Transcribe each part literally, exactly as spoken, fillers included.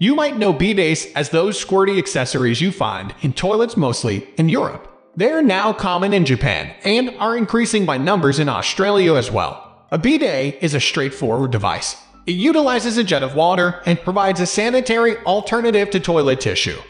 You might know B-Base as those squirty accessories you find in toilets mostly in Europe. They are now common in Japan and are increasing by numbers in Australia as well. A bidet is a straightforward device. It utilizes a jet of water and provides a sanitary alternative to toilet tissue.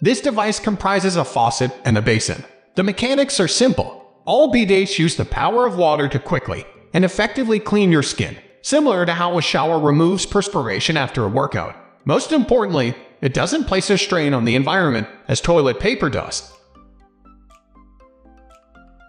This device comprises a faucet and a basin. The mechanics are simple. All bidets use the power of water to quickly and effectively clean your skin, similar to how a shower removes perspiration after a workout. Most importantly, it doesn't place a strain on the environment as toilet paper does.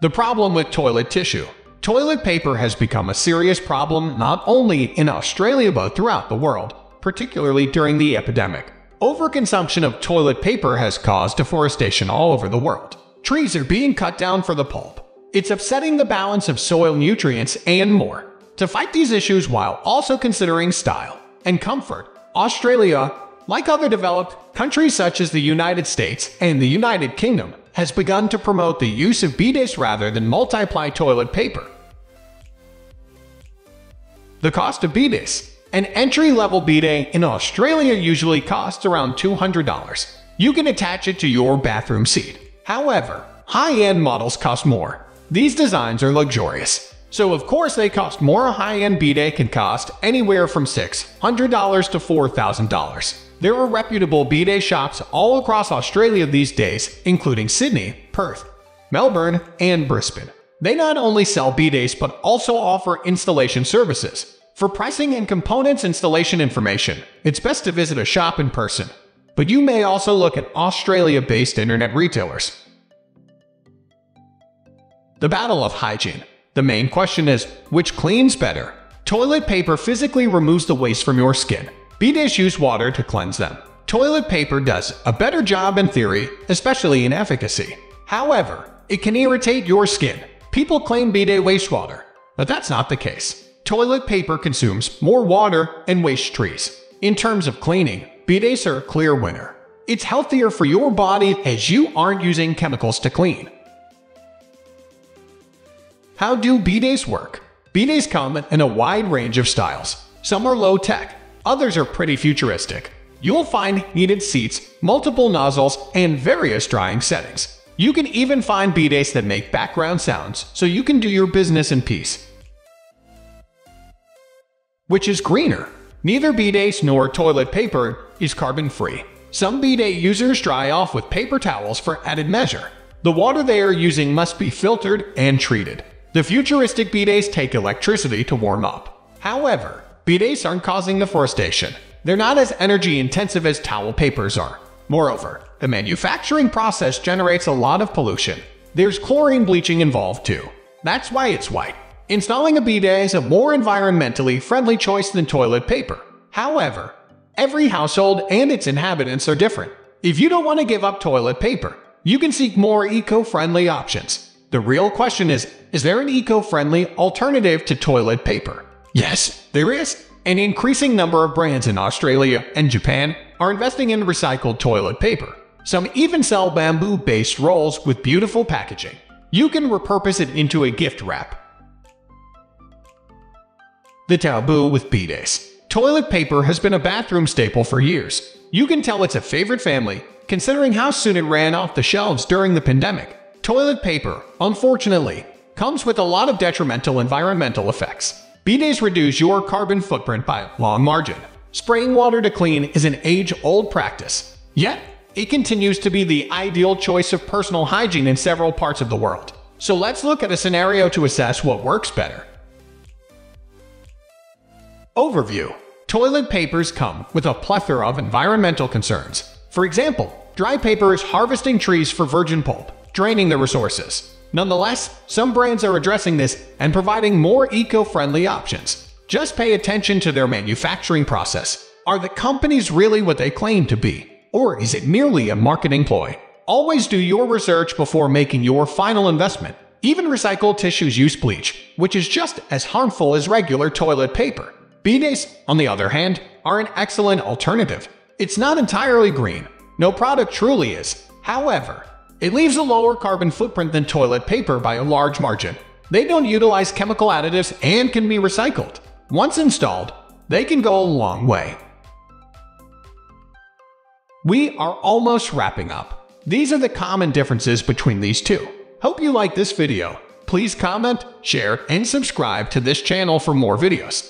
The problem with toilet tissue. Toilet paper has become a serious problem not only in Australia but throughout the world, particularly during the epidemic. Overconsumption of toilet paper has caused deforestation all over the world. Trees are being cut down for the pulp. It's upsetting the balance of soil nutrients and more. To fight these issues while also considering style and comfort, Australia, like other developed countries such as the United States and the United Kingdom, has begun to promote the use of bidets rather than multiply toilet paper. The cost of bidets. An entry-level bidet in Australia usually costs around two hundred dollars. You can attach it to your bathroom seat. However, high-end models cost more. These designs are luxurious, so of course they cost more. A high-end bidet can cost anywhere from six hundred dollars to four thousand dollars. There are reputable bidet shops all across Australia these days, including Sydney, Perth, Melbourne, and Brisbane. They not only sell bidets but also offer installation services. For pricing and components installation information, it's best to visit a shop in person, but you may also look at Australia-based internet retailers. The battle of hygiene. The main question is, which cleans better? Toilet paper physically removes the waste from your skin. Bidets use water to cleanse them. Toilet paper does a better job in theory, especially in efficacy. However, it can irritate your skin. People claim bidet wastewater, but that's not the case. Toilet paper consumes more water and waste trees. In terms of cleaning, bidets are a clear winner. It's healthier for your body as you aren't using chemicals to clean. How do bidets work? Bidets come in a wide range of styles. Some are low-tech, others are pretty futuristic. You'll find heated seats, multiple nozzles, and various drying settings. You can even find bidets that make background sounds so you can do your business in peace. Which is greener? Neither bidets nor toilet paper is carbon-free. Some bidet users dry off with paper towels for added measure. The water they are using must be filtered and treated. The futuristic bidets take electricity to warm up. However, bidets aren't causing deforestation. They're not as energy-intensive as towel papers are. Moreover, the manufacturing process generates a lot of pollution. There's chlorine bleaching involved too. That's why it's white. Installing a bidet is a more environmentally friendly choice than toilet paper. However, every household and its inhabitants are different. If you don't want to give up toilet paper, you can seek more eco-friendly options. The real question is, is there an eco-friendly alternative to toilet paper? Yes, there is. An increasing number of brands in Australia and Japan are investing in recycled toilet paper. Some even sell bamboo-based rolls with beautiful packaging. You can repurpose it into a gift wrap. The taboo with bidets. Toilet paper has been a bathroom staple for years. You can tell it's a favorite family, considering how soon it ran off the shelves during the pandemic. Toilet paper, unfortunately, comes with a lot of detrimental environmental effects. Bidets reduce your carbon footprint by a long margin. Spraying water to clean is an age-old practice. Yet, it continues to be the ideal choice of personal hygiene in several parts of the world. So let's look at a scenario to assess what works better. Overview. Toilet papers come with a plethora of environmental concerns. For example, dry paper is harvesting trees for virgin pulp, draining the resources. Nonetheless, some brands are addressing this and providing more eco-friendly options. Just pay attention to their manufacturing process. Are the companies really what they claim to be? Or is it merely a marketing ploy? Always do your research before making your final investment. Even recycled tissues use bleach, which is just as harmful as regular toilet paper. Bidets, on the other hand, are an excellent alternative. It's not entirely green. No product truly is. However, It leaves a lower carbon footprint than toilet paper by a large margin. They don't utilize chemical additives and can be recycled. Once installed, they can go a long way. We are almost wrapping up. These are the common differences between these two. Hope you like this video. Please comment, share, and subscribe to this channel for more videos.